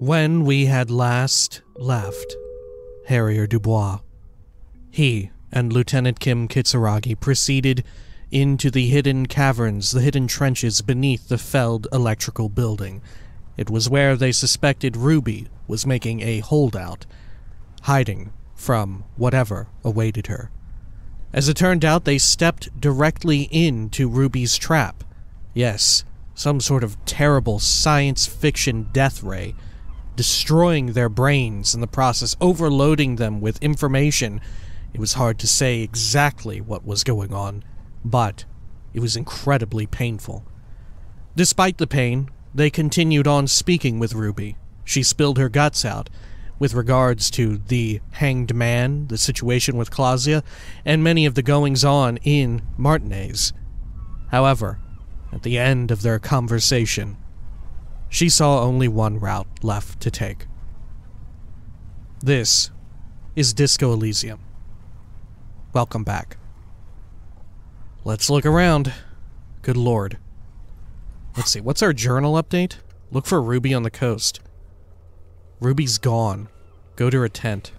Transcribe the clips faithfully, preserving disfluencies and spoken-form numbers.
When we had last left Harrier Dubois, he and Lieutenant Kim Kitsuragi proceeded into the hidden caverns, the hidden trenches beneath the felled electrical building. It was where they suspected Ruby was making a holdout, hiding from whatever awaited her. As it turned out, they stepped directly into Ruby's trap. Yes, some sort of terrible science fiction death ray, destroying their brains in the process, overloading them with information. It was hard to say exactly what was going on, but it was incredibly painful. Despite the pain, they continued on speaking with Ruby. She spilled her guts out with regards to the hanged man, the situation with Clausia, and many of the goings-on in Martinez. However, at the end of their conversation, she saw only one route left to take. This is Disco Elysium. Welcome back. Let's look around. Good lord. Let's see, what's our journal update? Look for Ruby on the coast. Ruby's gone. Go to her tent.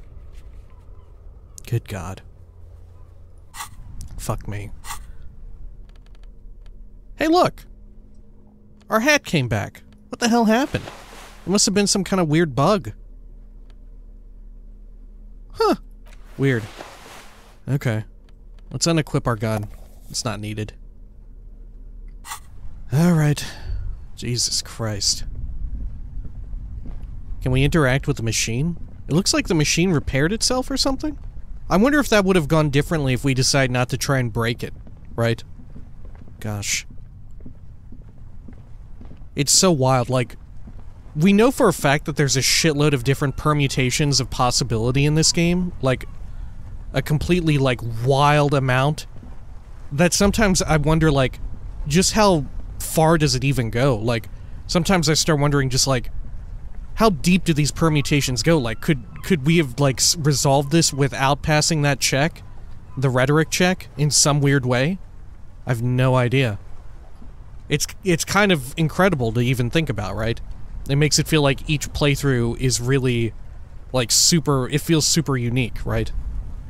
Good god. Fuck me. Hey look! Our hat came back. What the hell happened? It must have been some kind of weird bug. Huh. Weird. Okay. Let's unequip our gun. It's not needed. Alright. Jesus Christ. Can we interact with the machine? It looks like the machine repaired itself or something? I wonder if that would have gone differently if we decide not to try and break it, right? Gosh. It's so wild, like, we know for a fact that there's a shitload of different permutations of possibility in this game, like, a completely, like, wild amount, that sometimes I wonder, like, just how far does it even go? Like, sometimes I start wondering just, like, how deep do these permutations go? Like, could could we have, like, resolved this without passing that check? The rhetoric check? In some weird way? I've no idea. It's, it's kind of incredible to even think about, right? It makes it feel like each playthrough is really, like, super... It feels super unique, right?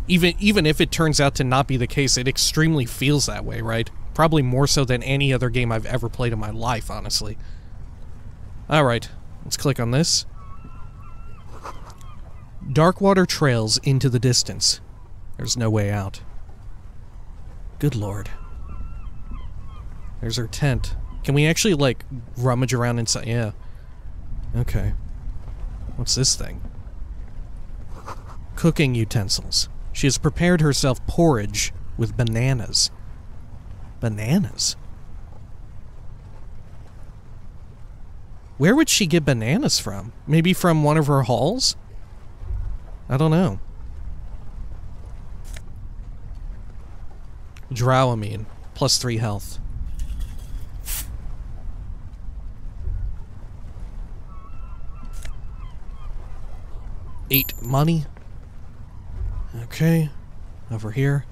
Even, even if it turns out to not be the case, it extremely feels that way, right? Probably more so than any other game I've ever played in my life, honestly. Alright, let's click on this. Darkwater trails into the distance. There's no way out. Good lord. There's our tent. Can we actually, like, rummage around inside? Yeah. Okay. What's this thing? Cooking utensils. She has prepared herself porridge with bananas. Bananas? Where would she get bananas from? Maybe from one of her halls? I don't know. Drouamine. Plus three health. Eight money. Okay. Over here.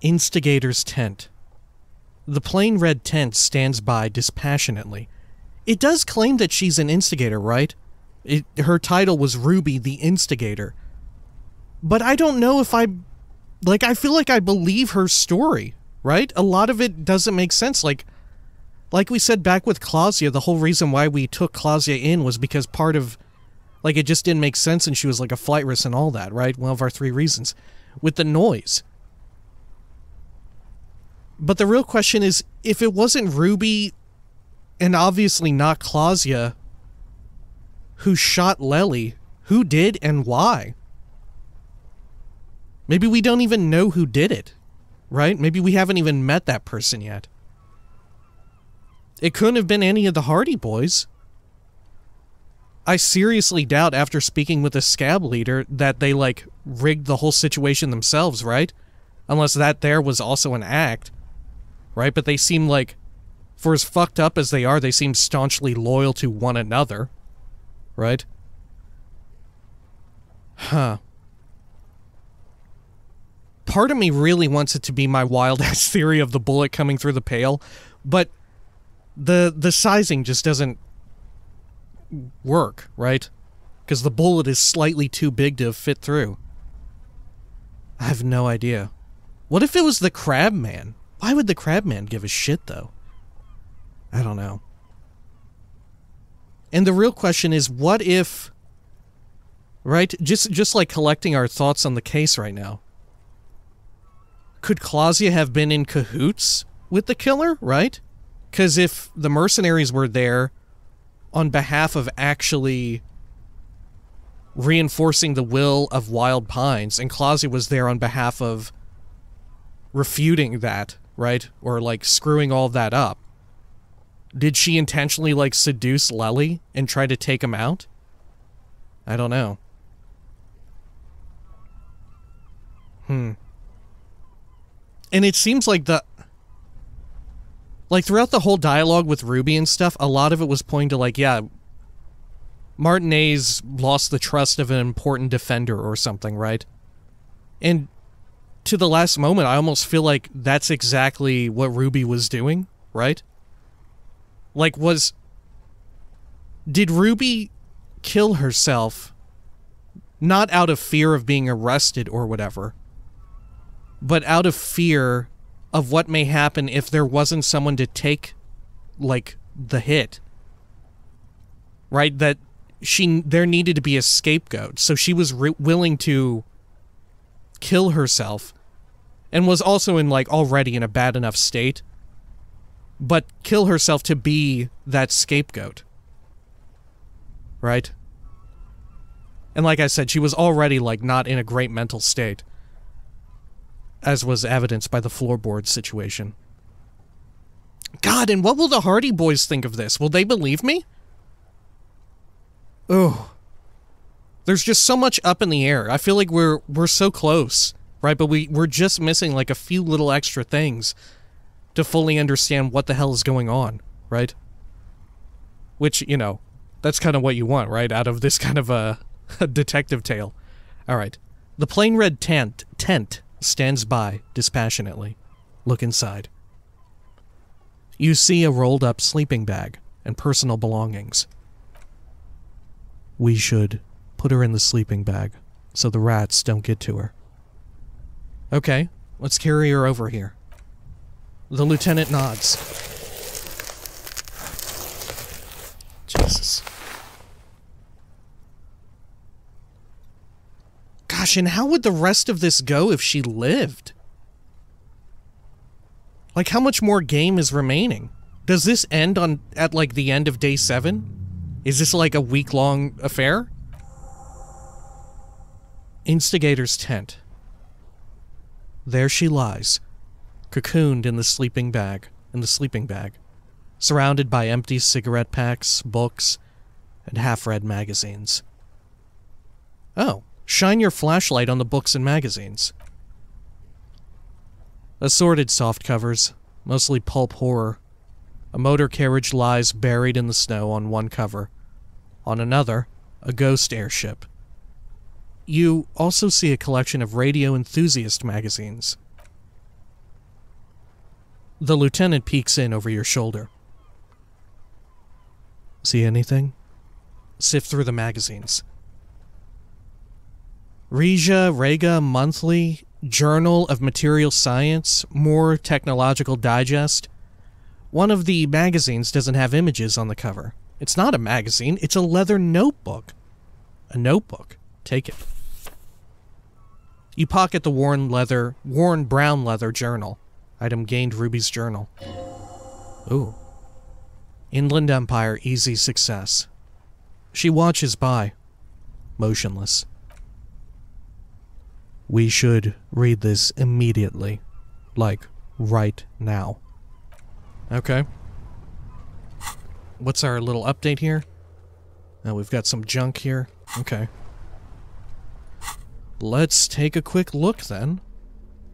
Instigator's tent. The plain red tent stands by dispassionately. It does claim that she's an instigator, right? It, her title was Ruby the Instigator. But I don't know if I... Like, I feel like I believe her story, right? A lot of it doesn't make sense, like... Like we said back with Clausia, the whole reason why we took Clausia in was because part of... Like, it just didn't make sense and she was like a flight risk and all that, right? One of our three reasons. With the noise. But the real question is, if it wasn't Ruby, and obviously not Clausia, who shot Lelly, who did and why? Maybe we don't even know who did it, right? Maybe we haven't even met that person yet. It couldn't have been any of the Hardy Boys. I seriously doubt, after speaking with the scab leader, that they, like, rigged the whole situation themselves, right? Unless that there was also an act, right? But they seem like, for as fucked up as they are, they seem staunchly loyal to one another, right? Huh. Part of me really wants it to be my wild-ass theory of the bullet coming through the pale, but... The the sizing just doesn't work, right? Because the bullet is slightly too big to fit through. I have no idea. What if it was the crab man? Why would the crab man give a shit, though? I don't know. And the real question is, what if... Right? Just, just like collecting our thoughts on the case right now. Could Clausia have been in cahoots with the killer, right? Because if the mercenaries were there on behalf of actually reinforcing the will of Wild Pines, and Clausia was there on behalf of refuting that, right? Or, like, screwing all that up. Did she intentionally, like, seduce Lelly and try to take him out? I don't know. Hmm. And it seems like the... Like, throughout the whole dialogue with Ruby and stuff, a lot of it was pointing to, like, yeah, Martinez lost the trust of an important defender or something, right? And to the last moment, I almost feel like that's exactly what Ruby was doing, right? Like, was... Did Ruby kill herself not out of fear of being arrested or whatever, but out of fear of what may happen if there wasn't someone to take, like, the hit, right? That she there needed to be a scapegoat, so she was re willing to kill herself and was also in, like, already in a bad enough state, but kill herself to be that scapegoat, right? And like I said, she was already, like, not in a great mental state, as was evidenced by the floorboard situation. God, and what will the Hardy Boys think of this? Will they believe me? Oh. There's just so much up in the air. I feel like we're we're so close, right? But we, we're just missing, like, a few little extra things to fully understand what the hell is going on, right? Which, you know, that's kind of what you want, right? Out of this kind of a, a detective tale. All right. The plain red tent tent stands by dispassionately. Look inside. You see a rolled-up sleeping bag and personal belongings. We should put her in the sleeping bag so the rats don't get to her. Okay, let's carry her over here. The lieutenant nods. Jesus. Gosh, and how would the rest of this go if she lived? Like, how much more game is remaining? Does this end on at, like, the end of day seven? Is this, like, a week-long affair? Instigator's tent. There she lies, cocooned in the sleeping bag, in the sleeping bag, surrounded by empty cigarette packs, books, and half-read magazines. Oh. Shine your flashlight on the books and magazines. Assorted soft covers, mostly pulp horror. A motor carriage lies buried in the snow on one cover. On another, a ghost airship. You also see a collection of radio enthusiast magazines. The lieutenant peeks in over your shoulder. See anything? Sift through the magazines. Regia, Rega, Monthly, Journal of Material Science, More Technological Digest. One of the magazines doesn't have images on the cover. It's not a magazine, it's a leather notebook. A notebook. Take it. You pocket the worn leather, worn brown leather journal. Item gained Ruby's journal. Ooh. Inland Empire, easy success. She watches by, motionless. We should read this immediately. Like, right now. Okay. What's our little update here? Oh, we've got some junk here. Okay. Let's take a quick look, then.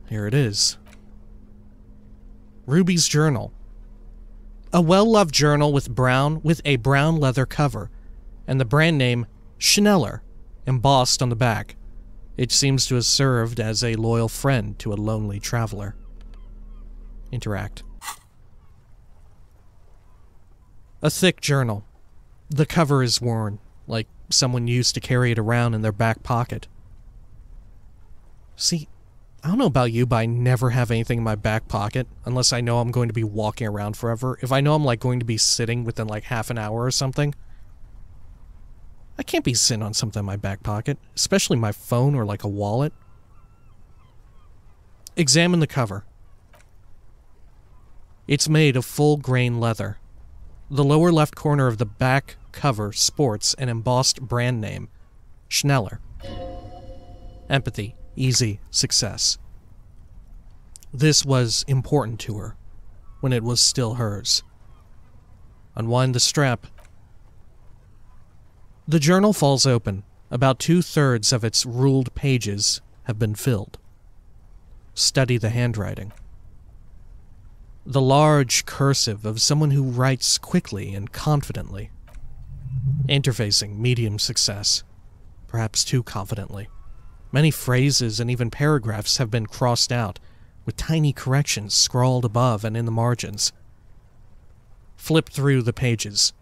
Here it is. Ruby's journal. A well-loved journal with brown, with a brown leather cover, and the brand name Schneller embossed on the back. It seems to have served as a loyal friend to a lonely traveler. Interact. A thick journal. The cover is worn, like someone used to carry it around in their back pocket. See, I don't know about you, but I never have anything in my back pocket, unless I know I'm going to be walking around forever. If I know I'm like going to be sitting within like half an hour or something, I can't be sitting on something in my back pocket, especially my phone or like a wallet. Examine the cover. It's made of full grain leather. The lower left corner of the back cover sports an embossed brand name, Schneller. Empathy, easy, success. This was important to her when it was still hers. Unwind the strap. The journal falls open. About two-thirds of its ruled pages have been filled. Study the handwriting. The large cursive of someone who writes quickly and confidently. Interfacing, medium success. Perhaps too confidently. Many phrases and even paragraphs have been crossed out, with tiny corrections scrawled above and in the margins. Flip through the pages.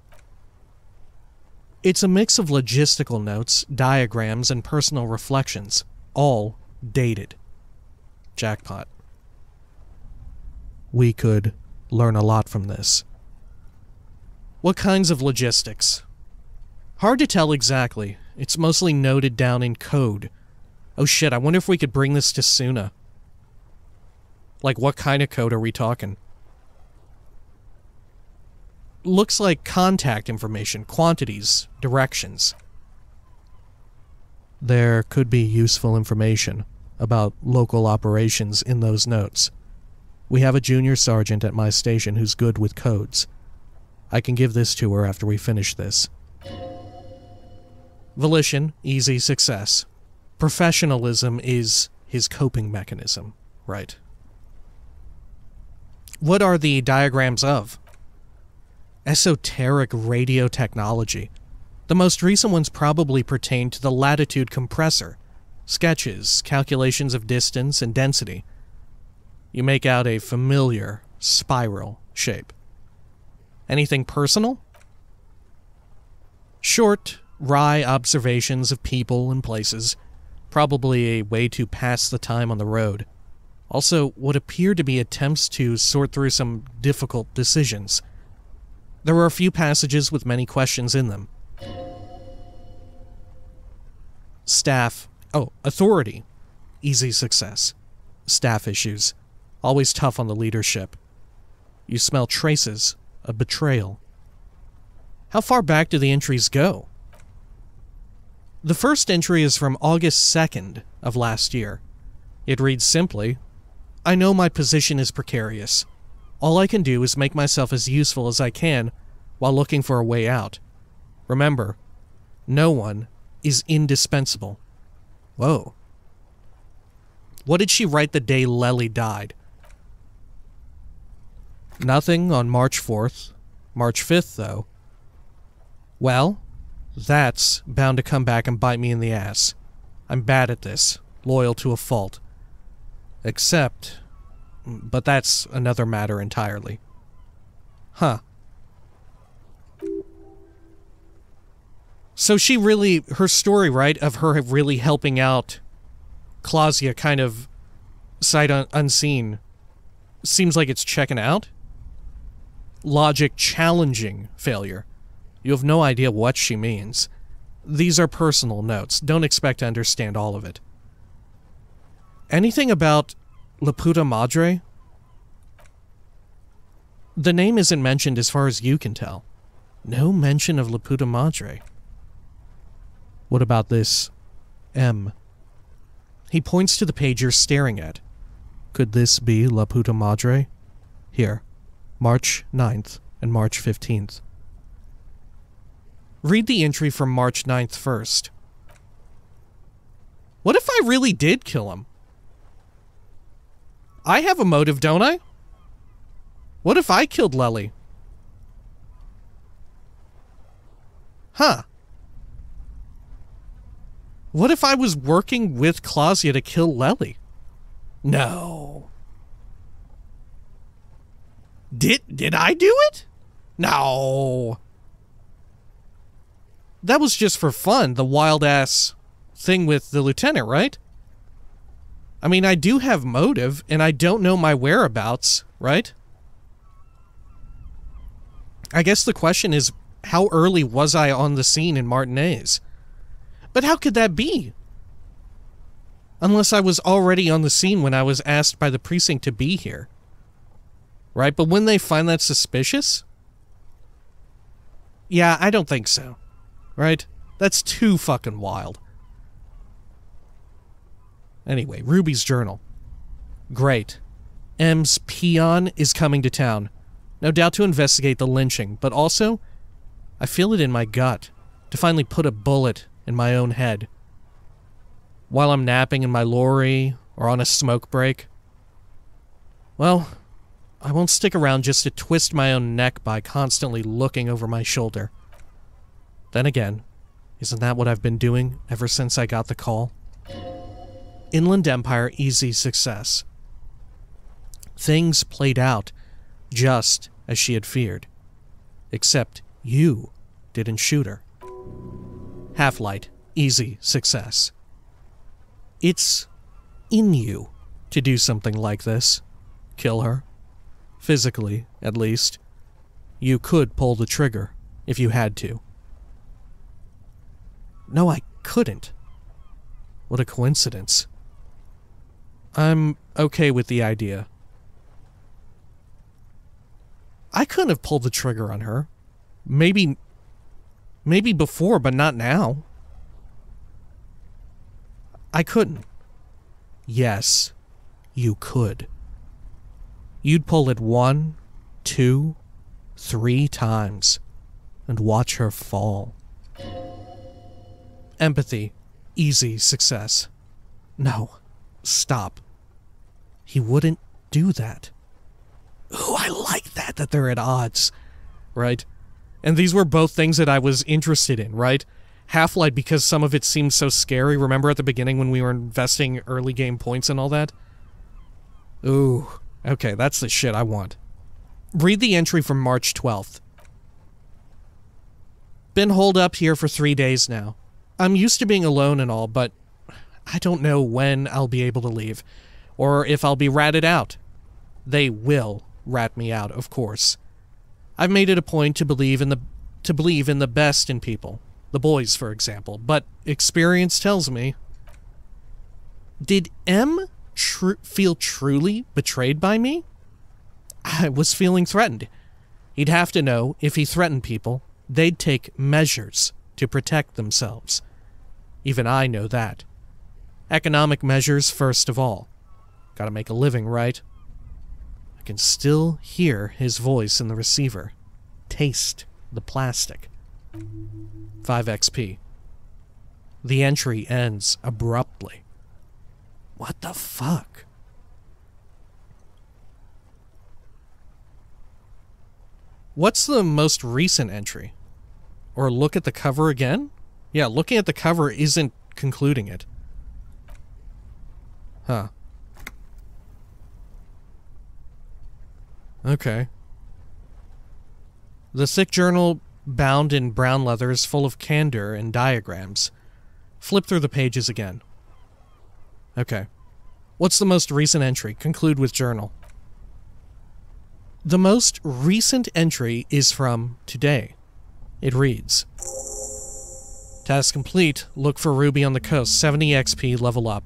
It's a mix of logistical notes, diagrams, and personal reflections, all dated. Jackpot. We could learn a lot from this. What kinds of logistics? Hard to tell exactly. It's mostly noted down in code. Oh shit, I wonder if we could bring this to Suna. Like, what kind of code are we talking? Looks like contact information, quantities, directions. There could be useful information about local operations in those notes. We have a junior sergeant at my station who's good with codes. I can give this to her after we finish this. Volition, easy success. Professionalism is his coping mechanism, right? What are the diagrams of? Esoteric radio technology. The most recent ones probably pertain to the latitude compressor. Sketches, calculations of distance and density. You make out a familiar spiral shape. Anything personal? Short, wry observations of people and places. Probably a way to pass the time on the road. Also, what appear to be attempts to sort through some difficult decisions. There are a few passages with many questions in them. Staff. Oh, authority. Easy success. Staff issues. Always tough on the leadership. You smell traces of betrayal. How far back do the entries go? The first entry is from August second of last year. It reads simply, I know my position is precarious. All I can do is make myself as useful as I can while looking for a way out. Remember, no one is indispensable. Whoa. What did she write the day Lelly died? Nothing on March fourth. March fifth, though. Well, that's bound to come back and bite me in the ass. I'm bad at this. Loyal to a fault. Except... But that's another matter entirely. Huh. So she really... Her story, right, of her really helping out... Clausia kind of sight un unseen seems like it's checking out. Logic challenging failure. You have no idea what she means. These are personal notes. Don't expect to understand all of it. Anything about La Puta Madre? The name isn't mentioned as far as you can tell. No mention of La Puta Madre. What about this M? He points to the page you're staring at. Could this be La Puta Madre? Here, March ninth and March fifteenth. Read the entry from March ninth first. What if I really did kill him? I have a motive, don't I? What if I killed Lelly? Huh. What if I was working with Klaasje to kill Lelly? No. Did did I do it? No. that was just for fun, the wild-ass thing with the lieutenant, right? I mean, I do have motive, and I don't know my whereabouts, right? I guess the question is, how early was I on the scene in Martinez? But how could that be? Unless I was already on the scene when I was asked by the precinct to be here. Right? But wouldn't they find that suspicious? Yeah, I don't think so. Right? That's too fucking wild. Anyway, Ruby's journal. Great. M's peon is coming to town. No doubt to investigate the lynching, but also, I feel it in my gut to finally put a bullet in my own head. While I'm napping in my lorry or on a smoke break. Well, I won't stick around just to twist my own neck by constantly looking over my shoulder. Then again, isn't that what I've been doing ever since I got the call? Inland Empire, easy success. Things played out just as she had feared. Except you didn't shoot her. Half-Light, easy success. It's in you to do something like this. Kill her. Physically, at least. You could pull the trigger if you had to. No, I couldn't. What a coincidence. I'm okay with the idea. I couldn't have pulled the trigger on her. Maybe... Maybe before, but not now. I couldn't. Yes, you could. You'd pull it one, two, three times and watch her fall. Empathy, easy success. No, stop. He wouldn't do that. Ooh, I like that, that they're at odds. Right? And these were both things that I was interested in, right? Half-Light, because some of it seemed so scary. Remember at the beginning when we were investing early game points and all that? Ooh, okay, that's the shit I want. Read the entry from March twelfth. Been holed up here for three days now. I'm used to being alone and all, but I don't know when I'll be able to leave. Or if I'll be ratted out. They will rat me out, of course. I've made it a point to believe in the to believe in the best in people. The boys, for example. But experience tells me... Did M tr- feel truly betrayed by me? I was feeling threatened. He'd have to know if he threatened people, they'd take measures to protect themselves. Even I know that. Economic measures first of all. Gotta make a living, right? I can still hear his voice in the receiver. Taste the plastic. five X P. The entry ends abruptly. What the fuck? What's the most recent entry? Or look at the cover again? Yeah, looking at the cover isn't concluding it. Huh. Okay. The thick journal, bound in brown leather, is full of candor and diagrams. Flip through the pages again. Okay. What's the most recent entry? Conclude with journal. The most recent entry is from today. It reads, task complete. Look for Ruby on the coast. seventy X P, level up.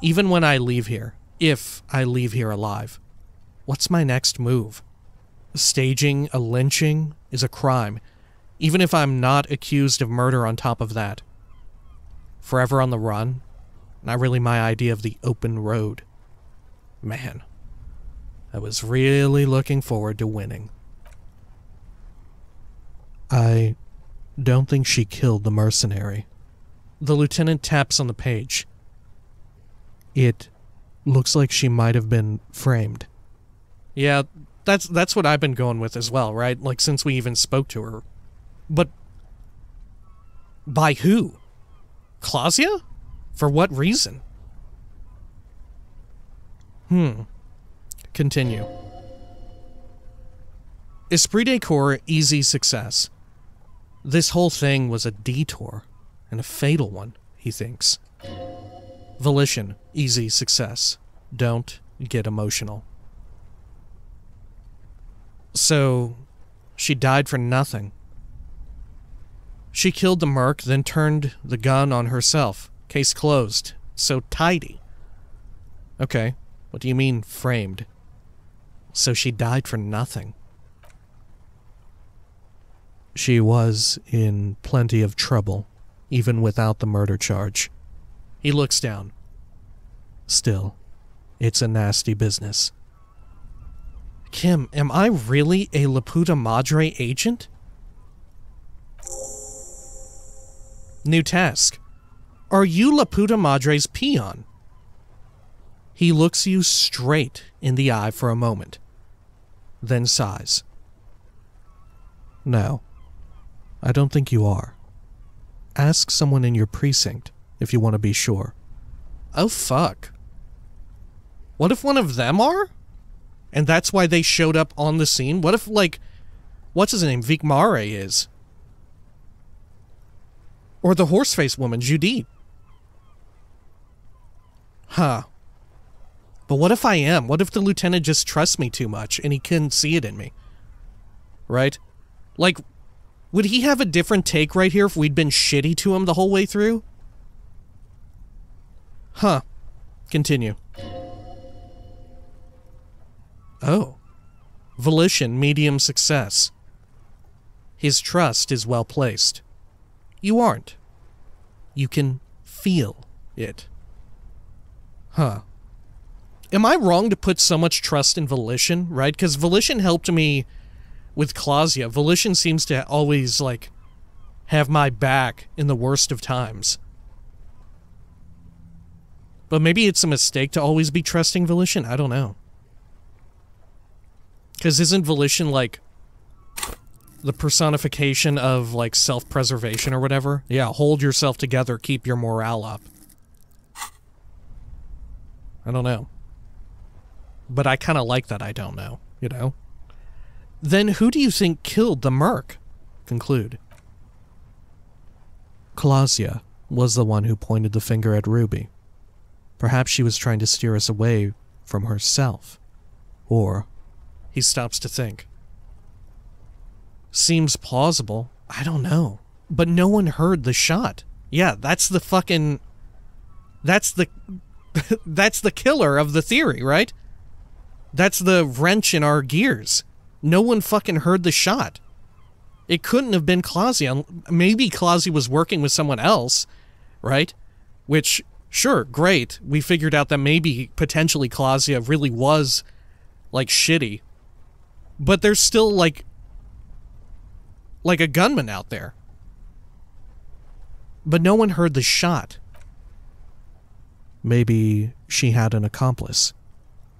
Even when I leave here, if I leave here alive, what's my next move? Staging a lynching is a crime, even if I'm not accused of murder on top of that. Forever on the run? Not really my idea of the open road. Man, I was really looking forward to winning. I don't think she killed the mercenary. The lieutenant taps on the page. It looks like she might have been framed. Yeah, that's that's what I've been going with as well, right? Like, since we even spoke to her. But... by who? Clausia? For what reason? Hmm. Continue. Esprit de corps, easy success. This whole thing was a detour, and a fatal one, he thinks. Volition, easy success. Don't get emotional. So, she died for nothing. She killed the merc, then turned the gun on herself. Case closed. So tidy. Okay, what do you mean, framed? So she died for nothing. She was in plenty of trouble, even without the murder charge. He looks down. Still, it's a nasty business. Kim, am I really a La Puta Madre agent? New task. Are you La Puta Madre's peon? He looks you straight in the eye for a moment, then sighs. No, I don't think you are. Ask someone in your precinct if you want to be sure. Oh, fuck. What if one of them are? And that's why they showed up on the scene? What if, like, what's his name? Vic Mare is. Or the horse-faced woman, Judy. Huh. But what if I am? What if the lieutenant just trusts me too much and he couldn't see it in me? Right? Like, would he have a different take right here if we'd been shitty to him the whole way through? Huh. Continue. Oh. Volition, medium success. His trust is well placed. You aren't. You can feel it. Huh. Am I wrong to put so much trust in Volition, right? Because Volition helped me with Clausia. Volition seems to always, like, have my back in the worst of times. But maybe it's a mistake to always be trusting Volition? I don't know. Because isn't Volition, like, the personification of, like, self-preservation or whatever? Yeah, hold yourself together, keep your morale up. I don't know. But I kind of like that I don't know, you know? Then who do you think killed the merc? Conclude. Clausia was the one who pointed the finger at Ruby. Perhaps she was trying to steer us away from herself. Or, he stops to think. Seems plausible. I don't know. But no one heard the shot. Yeah, that's the fucking... That's the... that's the killer of the theory, right? That's the wrench in our gears. No one fucking heard the shot. It couldn't have been Klaasje. Maybe Klaasje was working with someone else, right? Which, sure, great. We figured out that maybe, potentially, Klaasje really was, like, shitty. But there's still, like... like a gunman out there. But no one heard the shot. Maybe she had an accomplice.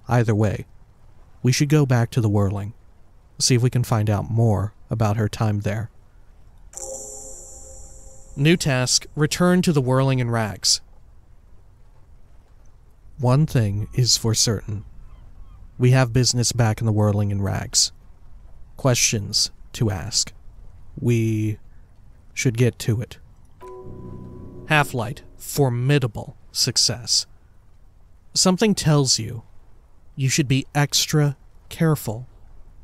Either way, we should go back to the Whirling, see if we can find out more about her time there. New task, return to the Whirling in Rags. One thing is for certain. We have business back in the Whirling in Rags. Questions to ask. We should get to it. Half-light, formidable success. Something tells you you should be extra careful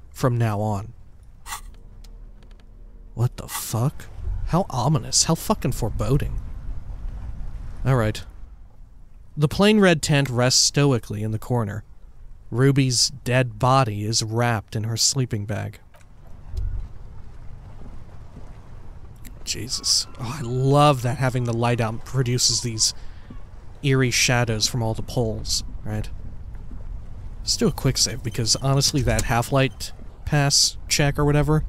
from now on. What the fuck? How ominous, how fucking foreboding. Alright. The plain red tent rests stoically in the corner. Ruby's dead body is wrapped in her sleeping bag. Jesus. Oh, I love that having the light out produces these eerie shadows from all the poles, right? Let's do a quick save, because honestly that half-light pass check or whatever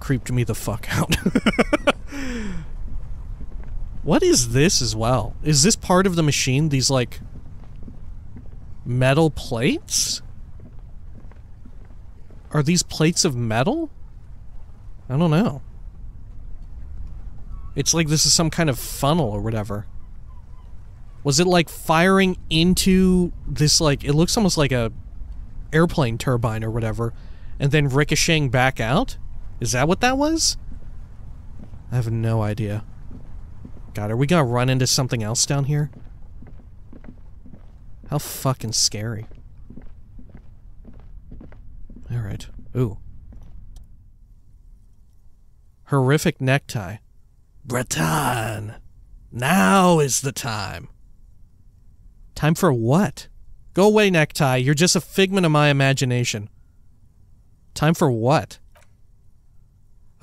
creeped me the fuck out. What is this as well? Is this part of the machine? These, like, metal plates? Are these plates of metal? I don't know. It's like this is some kind of funnel or whatever. Was it like firing into this, like, it looks almost like a airplane turbine or whatever, and then ricocheting back out? Is that what that was? I have no idea. God, are we gonna run into something else down here? How fucking scary. Alright. Ooh. Horrific necktie. Breton! Now is the time. Time for what? Go away, necktie. You're just a figment of my imagination. Time for what?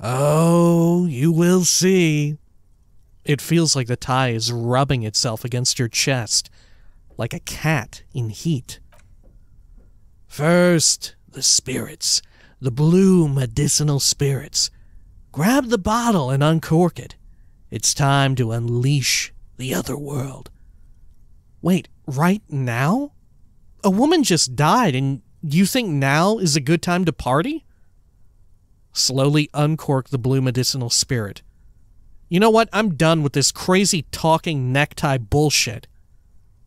Oh, you will see. It feels like the tie is rubbing itself against your chest, like a cat in heat. First, the spirits, the blue medicinal spirits. Grab the bottle and uncork it. It's time to unleash the other world. Wait, right now? A woman just died, and you think now is a good time to party? Slowly uncork the blue medicinal spirit. You know what? I'm done with this crazy talking necktie bullshit.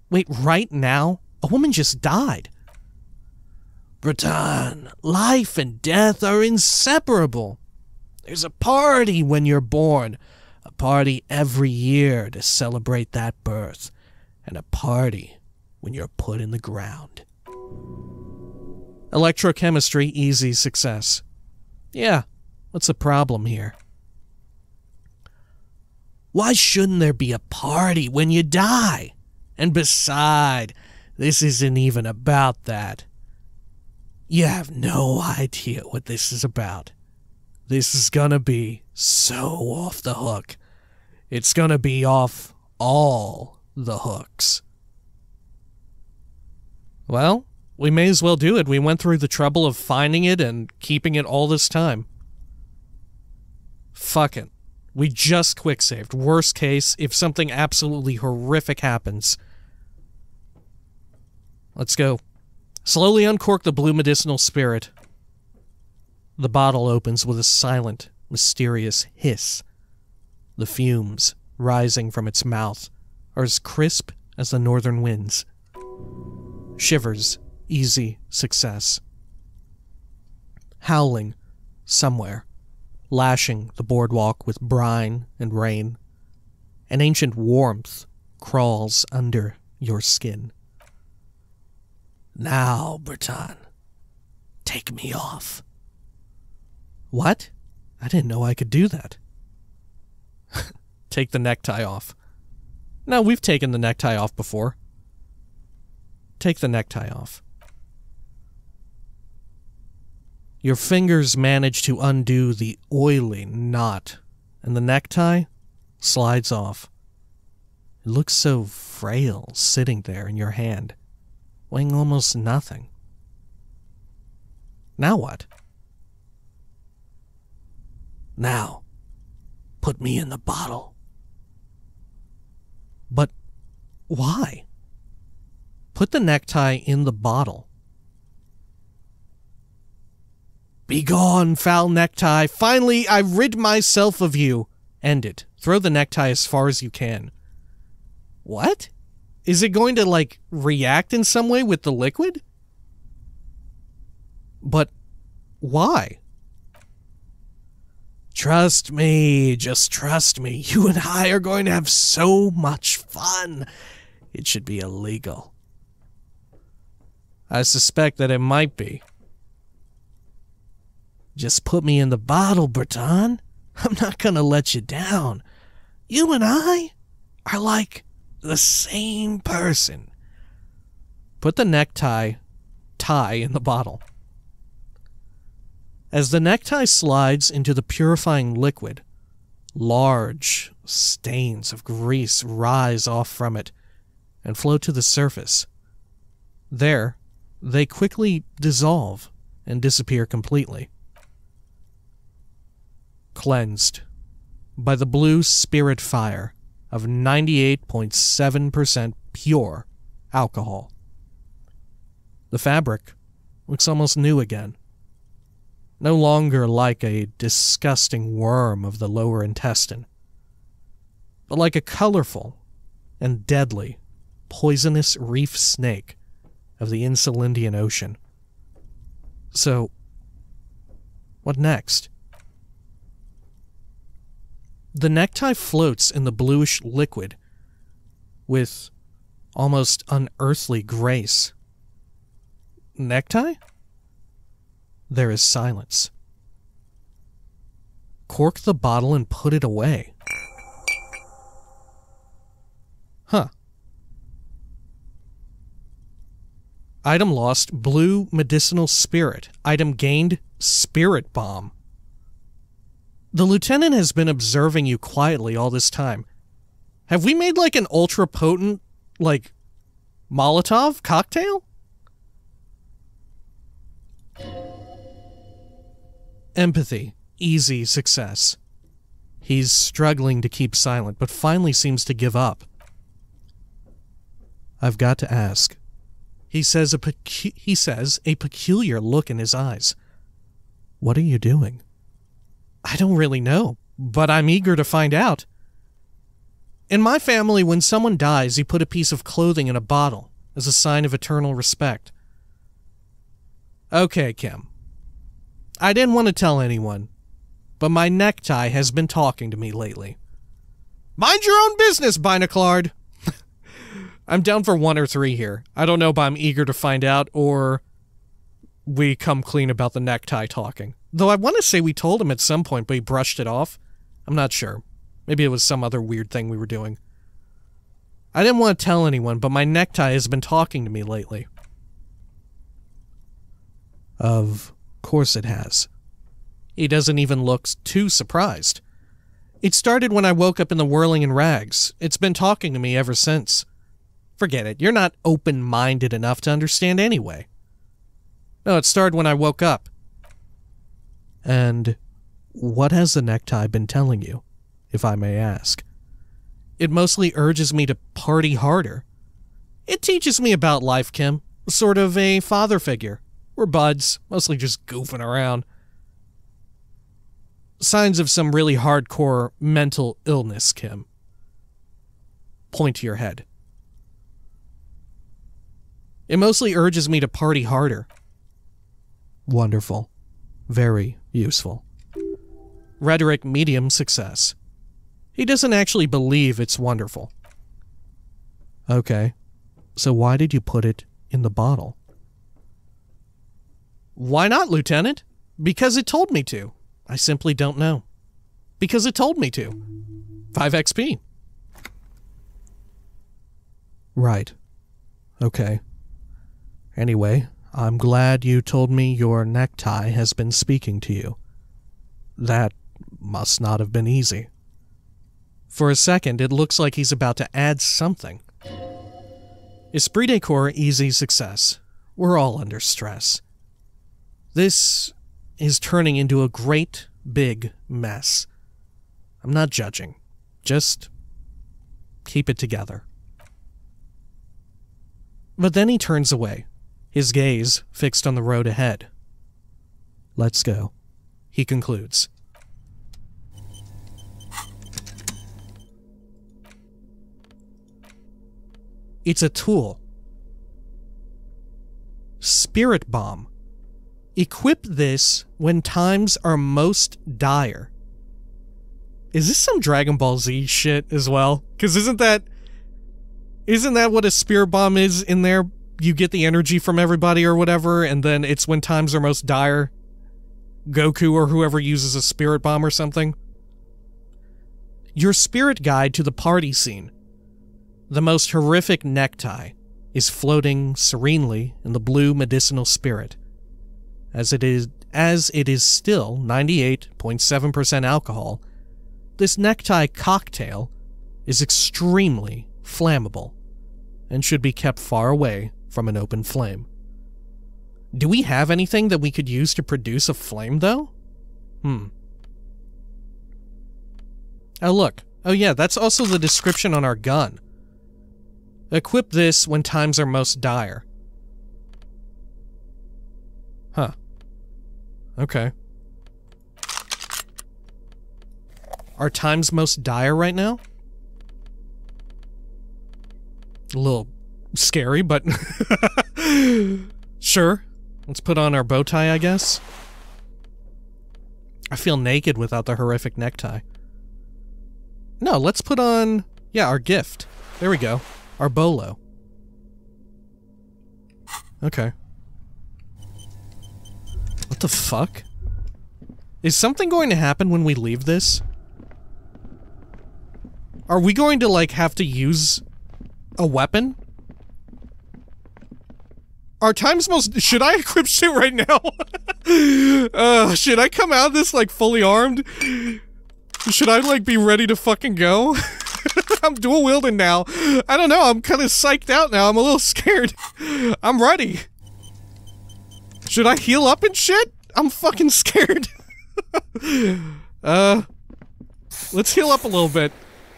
Wait, right now? A woman just died. Breton, life and death are inseparable. There's a party when you're born. A party every year to celebrate that birth. And a party when you're put in the ground. Electrochemistry, easy success. Yeah, what's the problem here? Why shouldn't there be a party when you die? And beside, this isn't even about that. You have no idea what this is about. This is gonna be so off the hook. It's gonna be off all the hooks. Well, we may as well do it. We went through the trouble of finding it and keeping it all this time. Fuck it. We just quicksaved. Worst case, if something absolutely horrific happens. Let's go. Slowly uncork the blue medicinal spirit. The bottle opens with a silent, mysterious hiss. The fumes rising from its mouth are as crisp as the northern winds. Shivers. Easy success. Howling somewhere, lashing the boardwalk with brine and rain. An ancient warmth crawls under your skin. Now, Breton, take me off. What? I didn't know I could do that. Take the necktie off. No, we've taken the necktie off before. Take the necktie off. Your fingers manage to undo the oily knot, and the necktie slides off. It looks so frail sitting there in your hand, weighing almost nothing. Now what? Now, put me in the bottle. But why? Put the necktie in the bottle. Begone, foul necktie! Finally, I rid myself of you! End it. Throw the necktie as far as you can. What? Is it going to, like, react in some way with the liquid? But why? Trust me, just trust me. You and I are going to have so much fun. It should be illegal. I suspect that it might be. Just put me in the bottle, Breton. I'm not gonna let you down. You and I are like the same person. Put the necktie tie in the bottle. As the necktie slides into the purifying liquid, large stains of grease rise off from it and float to the surface. There, they quickly dissolve and disappear completely. Cleansed by the blue spirit fire of ninety-eight point seven percent pure alcohol. The fabric looks almost new again, no longer like a disgusting worm of the lower intestine, but like a colorful and deadly poisonous reef snake of the Insulindian Ocean. So, what next? The necktie floats in the bluish liquid with almost unearthly grace. Necktie? There is silence. Cork the bottle and put it away. Huh. Item lost, blue medicinal spirit. Item gained, spirit bomb. The lieutenant has been observing you quietly all this time. Have we made like an ultra potent, like, Molotov cocktail? Empathy. Easy success. He's struggling to keep silent, but finally seems to give up. I've got to ask. He says a pecu- he says, a peculiar look in his eyes. What are you doing? I don't really know, but I'm eager to find out. In my family, when someone dies, you put a piece of clothing in a bottle as a sign of eternal respect. Okay, Kim. I didn't want to tell anyone, but my necktie has been talking to me lately. Mind your own business, Bynaclard! I'm down for one or three here. I don't know, but I'm eager to find out, or we come clean about the necktie talking. Though I want to say we told him at some point, but he brushed it off. I'm not sure. Maybe it was some other weird thing we were doing. I didn't want to tell anyone, but my necktie has been talking to me lately. Of course it has. He doesn't even look too surprised. It started when I woke up in the Whirling in Rags. It's been talking to me ever since. Forget it. You're not open-minded enough to understand anyway. No, it started when I woke up. And what has the necktie been telling you, if I may ask? It mostly urges me to party harder. It teaches me about life, Kim. Sort of a father figure. We're buds, mostly just goofing around. Signs of some really hardcore mental illness, Kim. Point to your head. It mostly urges me to party harder. Wonderful. Very useful. Rhetoric medium success. He doesn't actually believe it's wonderful. Okay. So why did you put it in the bottle? Why not, Lieutenant? Because it told me to. I simply don't know. Because it told me to. five X P. Right. Okay. Anyway, I'm glad you told me your necktie has been speaking to you. That must not have been easy. For a second, it looks like he's about to add something. Esprit de corps, easy success. We're all under stress. This is turning into a great big mess. I'm not judging. Just keep it together. But then he turns away, his gaze fixed on the road ahead. Let's go, he concludes. It's a tool. Spirit bomb. Equip this when times are most dire. Is this some Dragon Ball Z shit as well? Because isn't that... Isn't that what a spirit bomb is in there? You get the energy from everybody or whatever, and then it's when times are most dire. Goku or whoever uses a spirit bomb or something. Your spirit guide to the party scene. The most horrific necktie is floating serenely in the blue medicinal spirit, as it is as it is still ninety-eight point seven percent alcohol. This necktie cocktail is extremely flammable and should be kept far away from an open flame. Do we have anything that we could use to produce a flame, though? Hmm. Oh, look. Oh, yeah, that's also the description on our gun. Equip this when times are most dire. Huh. Okay. Are times most dire right now? A little scary, but sure. Let's put on our bow tie, I guess. I feel naked without the horrific necktie. No, let's put on, yeah, our gift. There we go. Our bolo. Okay. What the fuck? Is something going to happen when we leave this? Are we going to, like, have to use a weapon? Our time's most- should I equip shit right now? uh, should I come out of this, like, fully armed? Should I, like, be ready to fucking go? I'm dual wielding now. I don't know, I'm kinda psyched out now, I'm a little scared. I'm ready. Should I heal up and shit? I'm fucking scared. uh, let's heal up a little bit.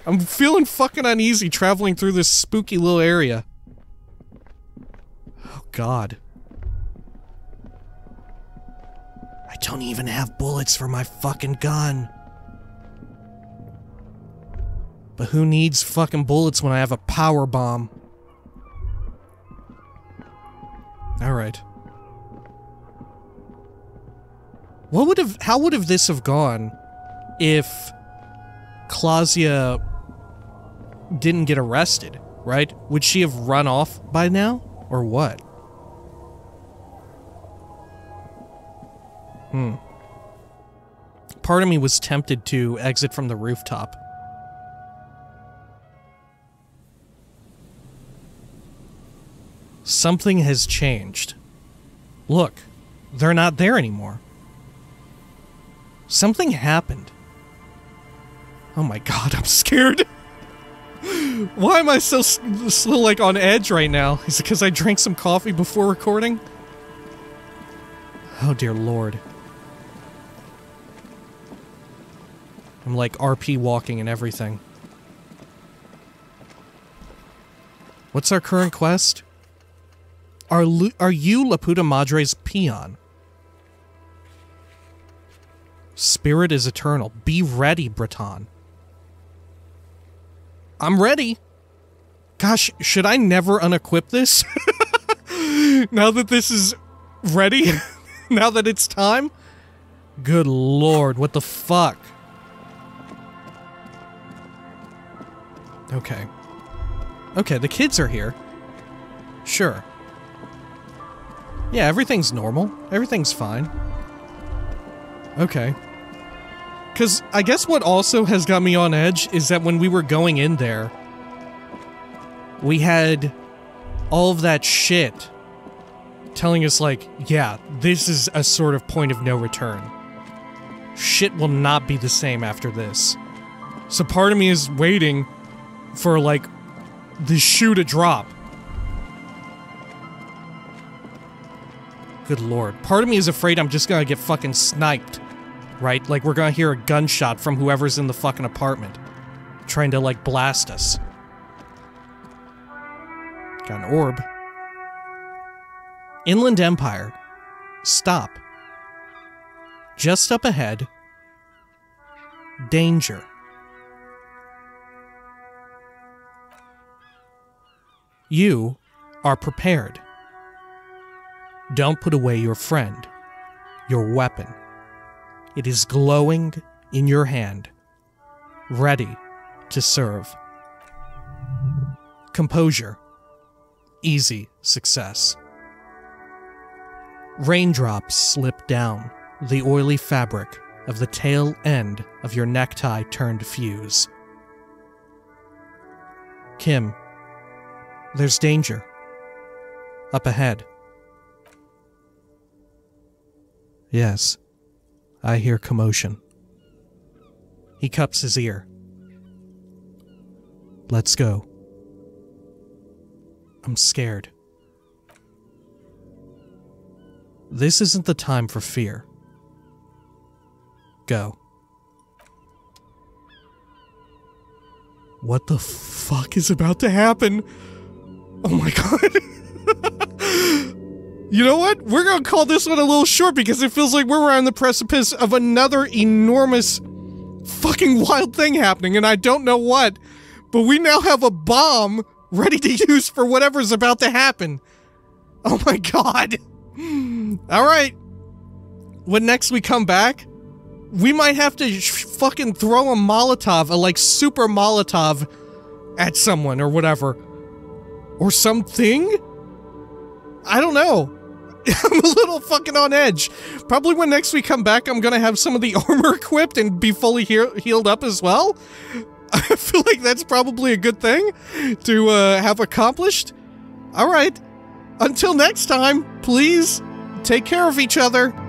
I'm feeling fucking uneasy traveling through this spooky little area. Oh god. I don't even have bullets for my fucking gun. But who needs fucking bullets when I have a power bomb? Alright. What would have- how would have this have gone if Clausia didn't get arrested, right? Would she have run off by now? Or what? Hmm. Part of me was tempted to exit from the rooftop. Something has changed. Look, they're not there anymore. Something happened. Oh my god, I'm scared. Why am I so, so, like, on edge right now? Is it because I drank some coffee before recording? Oh dear lord. I'm like R P walking and everything. What's our current quest? Are, are you La Puta Madre's peon? Spirit is eternal. Be ready, Breton. I'm ready. Gosh, should I never unequip this? Now that this is ready? Now that it's time? Good lord, what the fuck? Okay. Okay, the kids are here. Sure. Yeah, everything's normal. Everything's fine. Okay. Because I guess what also has got me on edge is that when we were going in there, we had all of that shit telling us, like, yeah, this is a sort of point of no return. Shit will not be the same after this. So part of me is waiting for, like, the shoe to drop. Good lord. Part of me is afraid I'm just gonna get fucking sniped. Right? Like, we're gonna hear a gunshot from whoever's in the fucking apartment. Trying to, like, blast us. Got an orb. Inland Empire. Stop. Just up ahead. Danger. You are prepared. Don't put away your friend, your weapon. It is glowing in your hand, ready to serve. Composure, easy success. Raindrops slip down the oily fabric of the tail end of your necktie turned fuse. Kim, there's danger. Up ahead. Yes, I hear commotion. He cups his ear. Let's go. I'm scared. This isn't the time for fear. Go. What the fuck is about to happen? Oh my god. You know what? We're gonna call this one a little short because it feels like we're on the precipice of another enormous fucking wild thing happening, and I don't know what, but we now have a bomb ready to use for whatever's about to happen. Oh my god. Alright. When next we come back, we might have to fucking throw a Molotov, a like super Molotov at someone or whatever. Or something? I don't know. I'm a little fucking on edge. Probably when next we come back, I'm gonna have some of the armor equipped and be fully he healed up as well. I feel like that's probably a good thing to uh, have accomplished. All right. Until next time, please take care of each other.